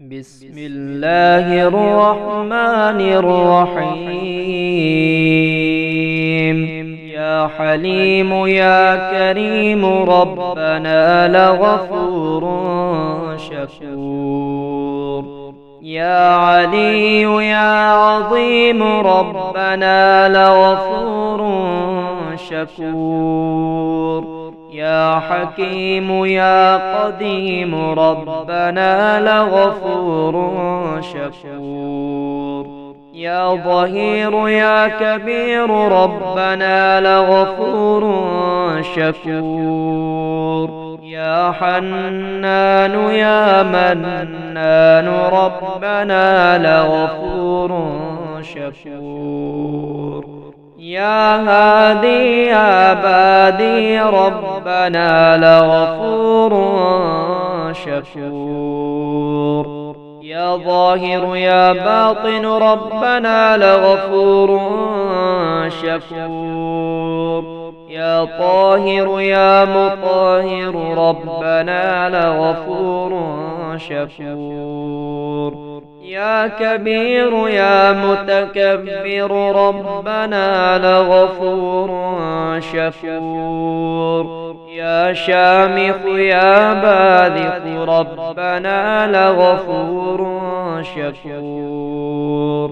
بسم الله الرحمن الرحيم يا حليم يا كريم ربنا لغفور شكور يا علي يا عظيم ربنا لغفور شكور يا حكيم يا قديم ربنا لغفور شكور يا ظهير يا كبير ربنا لغفور شكور يا حنان يا منان ربنا لغفور شكور يا هادي يا بادي ربنا لغفور شكور يا ظاهر يا باطن ربنا لغفور شكور يا طاهر يا مطهر ربنا لغفور شكور يا كبير يا متكبر ربنا لغفور شكور يا شامخ يا باذخ ربنا لغفور شكور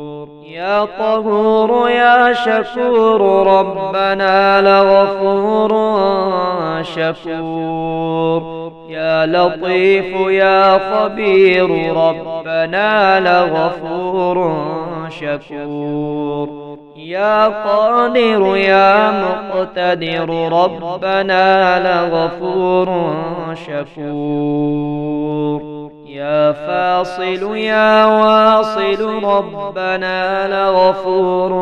يا طهور يا شكور ربنا لغفور شكور يا لطيف يا خبير ربنا لغفور شكور يا قادر يا مقتدر ربنا لغفور شكور يا فاصل يا واصل ربنا لغفور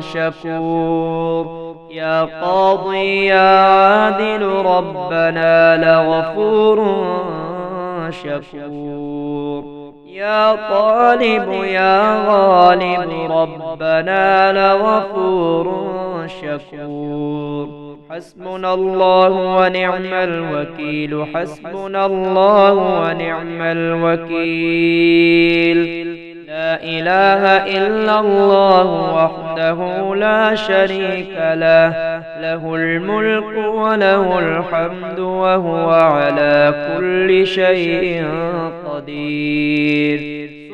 شكور يا قاضي يا عادل ربنا لغفور شكور يا طالب يا غالب ربنا لغفور شكور حسبنا الله ونعم الوكيل حسبنا الله ونعم الوكيل لا إله إلا الله وحده لا شريك له له الملك وله الحمد وهو على كل شيء قدير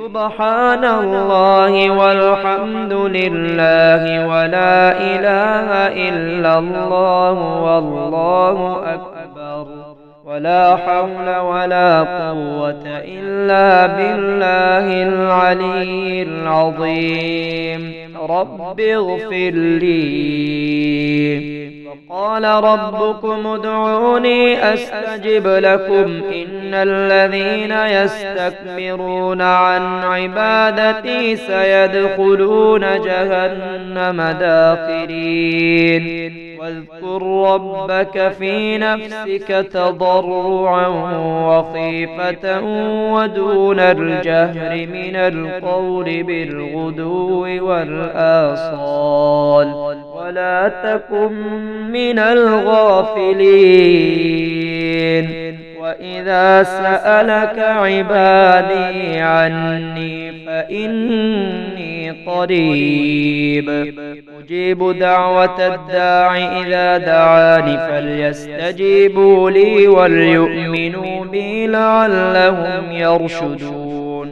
سبحان الله والحمد لله ولا إله إلا الله والله أكبر ولا حول ولا قوة إلا بالله العلي العظيم رب اغفر لي وقال ربكم ادعوني أستجب لكم إن الذين يستكبرون عن عبادتي سيدخلون جهنم داخرين واذكر ربك في نفسك تضرعا وخيفة ودون الجهر من القول بالغدو والآصال ولا تكن من الغافلين وإذا سألك عبادي عني فإني قريب أجيب دعوة الداع إذا دعاني فليستجيبوا لي وليؤمنوا بي لعلهم يرشدون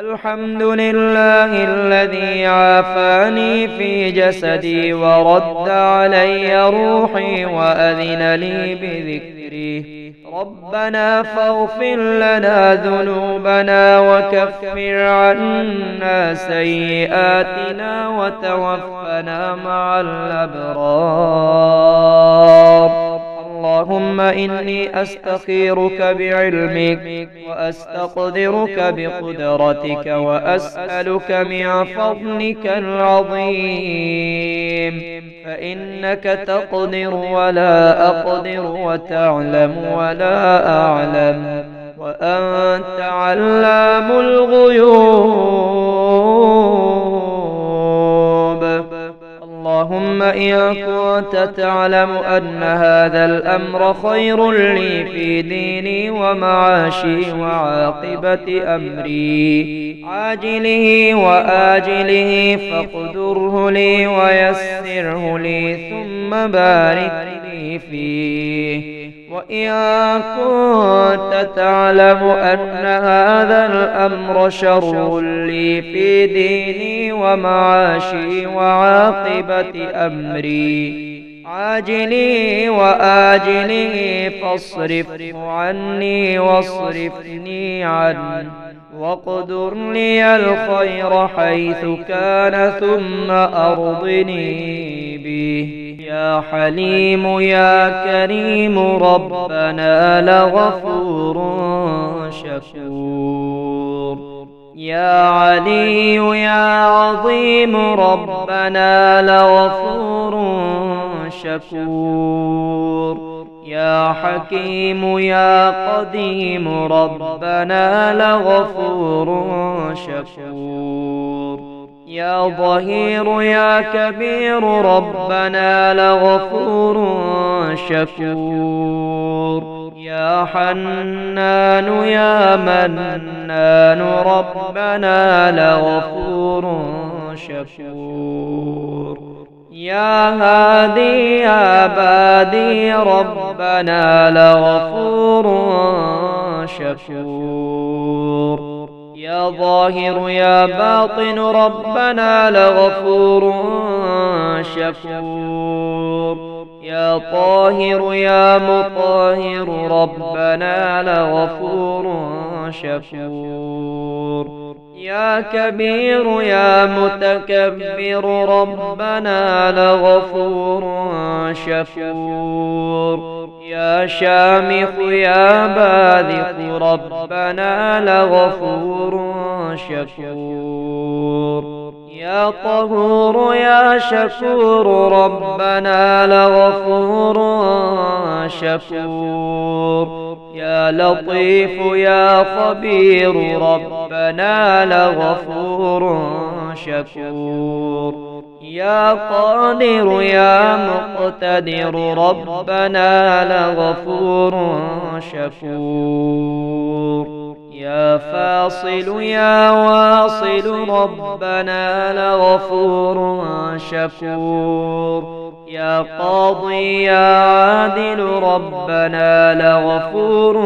الحمد لله الذي عافاني في جسدي ورد علي روحي وأذن لي بذكري ربنا فاغفر لنا ذنوبنا وكفر عنا سيئاتنا وتوفنا مع الأبرار اللهم إني أستخيرك بعلمك وأستقدرك بقدرتك وأسألك من فضلك العظيم فإنك تقدر ولا أقدر وتعلم ولا أعلم وأنت علام الغيوب اللهم اللهم إن كنت تعلم أن هذا الأمر خير لي في ديني ومعاشي وعاقبة أمري عاجله وآجله، فاقدره لي ويسره لي ثم بارك لي فيه. وإن كنت تعلم أن هذا الأمر شر لي في ديني ومعاشي وعاقبة أمري عاجلي وآجلي، فاصرفه عني واصرفني عنه، واقدر لي الخير حيث كان ثم أرضني به. يا حليم يا كريم ربنا لغفور شكور. يا علي يا عظيم ربنا لغفور شكور. يا حكيم يا قديم ربنا لغفور شكور. يا ظهير يا كبير ربنا لغفور شكور. يا حنان يا منان ربنا لغفور شكور. يا هادي يا بادي ربنا لغفور شكور. يا ظاهر يا باطن ربنا لغفور شكور. يا طاهر يا مطهر ربنا لغفور شكور. يا كبير يا متكبر ربنا لغفور شكور. يا شامخ يا باذخ ربنا لغفور شكور. يا طهور يا شكور ربنا لغفور شكور. يا لطيف يا خبير ربنا لغفور شكور. يا قادر يا مقتدر ربنا لغفور شكور. يا فاصل يا واصل ربنا لغفور شكور. يا قاضي يا عادل ربنا لغفور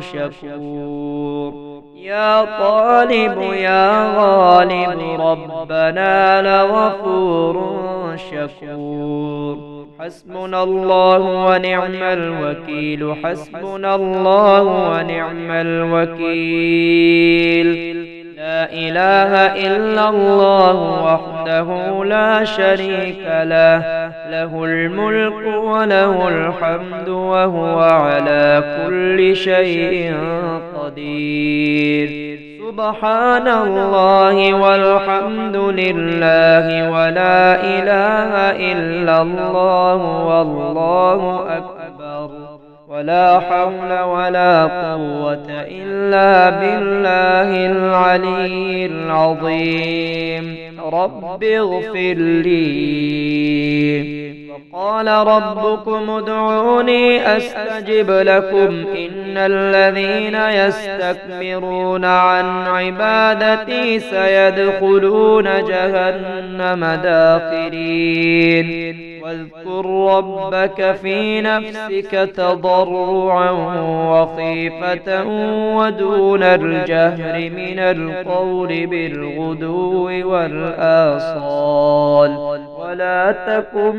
شكور. يا طالب يا غالب ربنا لغفور شكور. حسبنا الله ونعم الوكيل، حسبنا الله ونعم الوكيل. لا إله إلا الله وحده لا شريك له، له الملك وله الحمد وهو على كل شيء قدير. سبحان الله والحمد لله ولا إله إلا الله والله أكبر. ولا حول ولا قوة إلا بالله العلي العظيم. رب اغفر لي. قال ربكم ادعوني أستجب لكم إن الذين يستكبرون عن عبادتي سيدخلون جهنم داخرين. واذكر ربك في نفسك تضرعا وخيفة ودون الجهر من القول بالغدو والآصال ولا تكن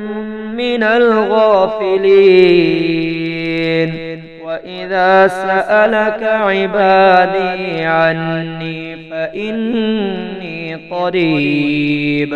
من الغافلين. وإذا سألك عبادي عني فإني قريب،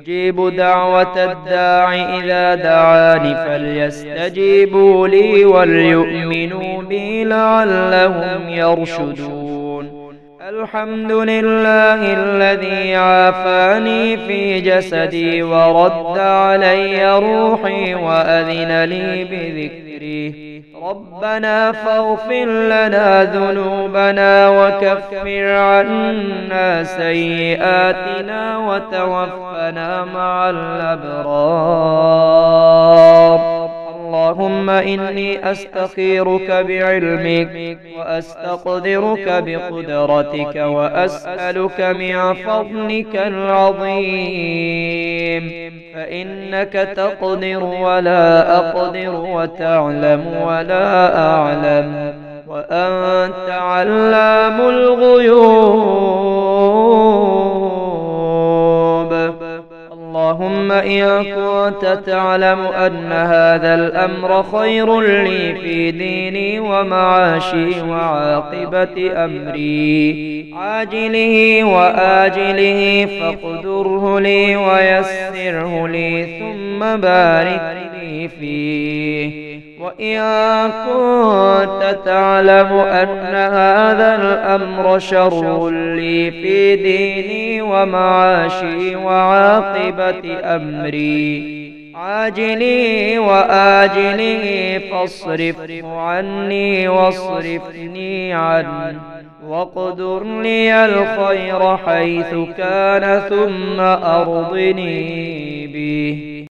أجيب دعوة الداع إذا دعاني فليستجيبوا لي وليؤمنوا بي لعلهم يرشدون. الحمد لله الذي عافاني في جسدي ورد علي روحي وأذن لي بذكري. ربنا فاغفر لنا ذنوبنا وكفر عنا سيئاتنا وتوفنا مع الأبرار. اللهم إني أستخيرك بعلمك وأستقدرك بقدرتك وأسألك من فضلك العظيم، فإنك تقدر ولا أقدر وتعلم ولا أعلم وأنت علام الغيوب. اللهم إن كنت تعلم أن هذا الأمر خير لي في ديني ومعاشي وعاقبة أمري عاجله وآجله فاقدره لي ويسره لي ثم بارك لي فيه. وإن كنت تعلم أن هذا الأمر شر لي في ديني ومعاشي وعاقبة أمري عاجلي وآجلي فاصرفه عني واصرفني عنه واقدر لي الخير حيث كان ثم أرضني به.